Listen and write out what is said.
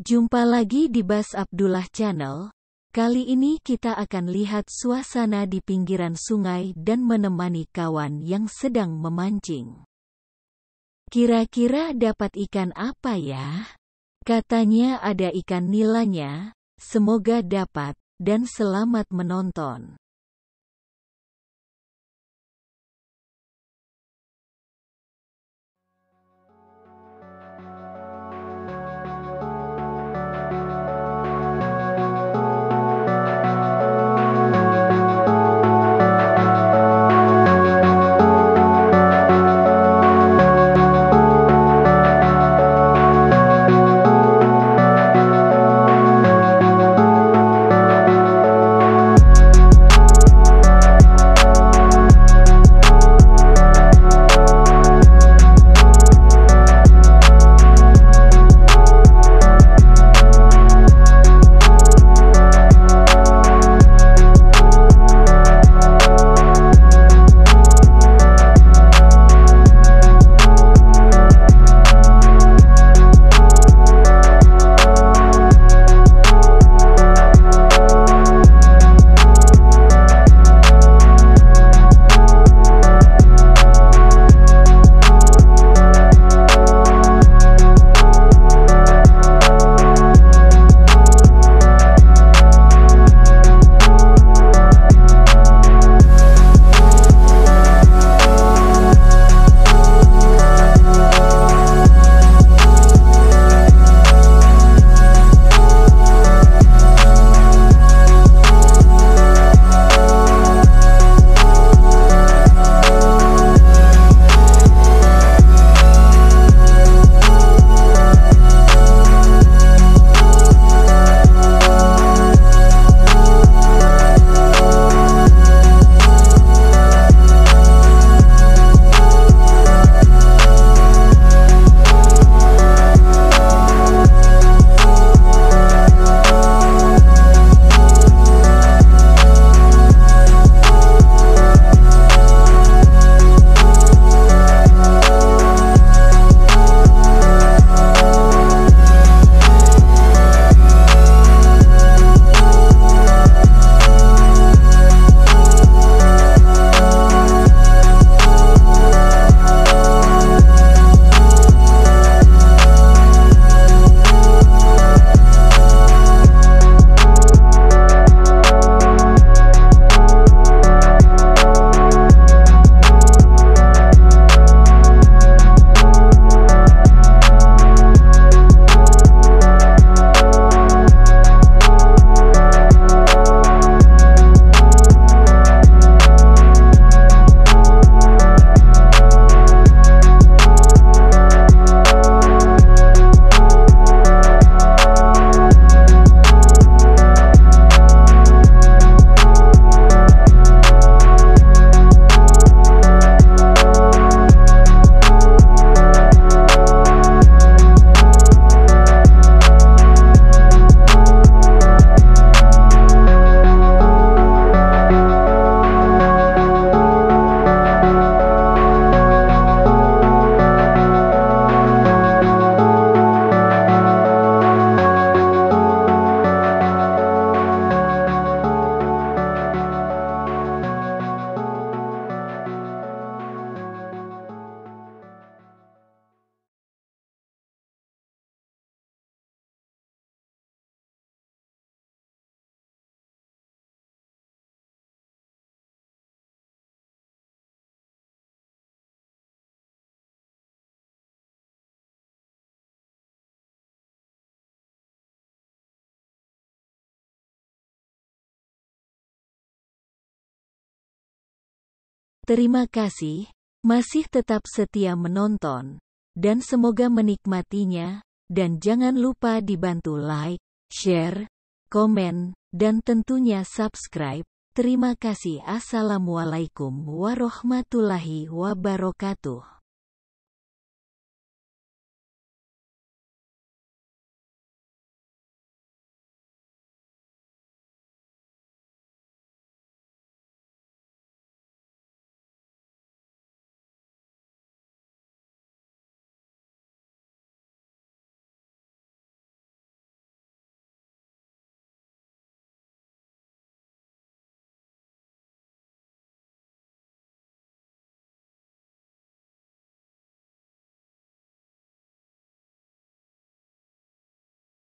Jumpa lagi di Bas Abdullah Channel. Kali ini kita akan lihat suasana di pinggiran sungai dan menemani kawan yang sedang memancing. Kira-kira dapat ikan apa ya? Katanya ada ikan nilanya, semoga dapat, dan selamat menonton. Terima kasih, masih tetap setia menonton, dan semoga menikmatinya, dan jangan lupa dibantu like, share, komen, dan tentunya subscribe. Terima kasih. Assalamualaikum warahmatullahi wabarakatuh.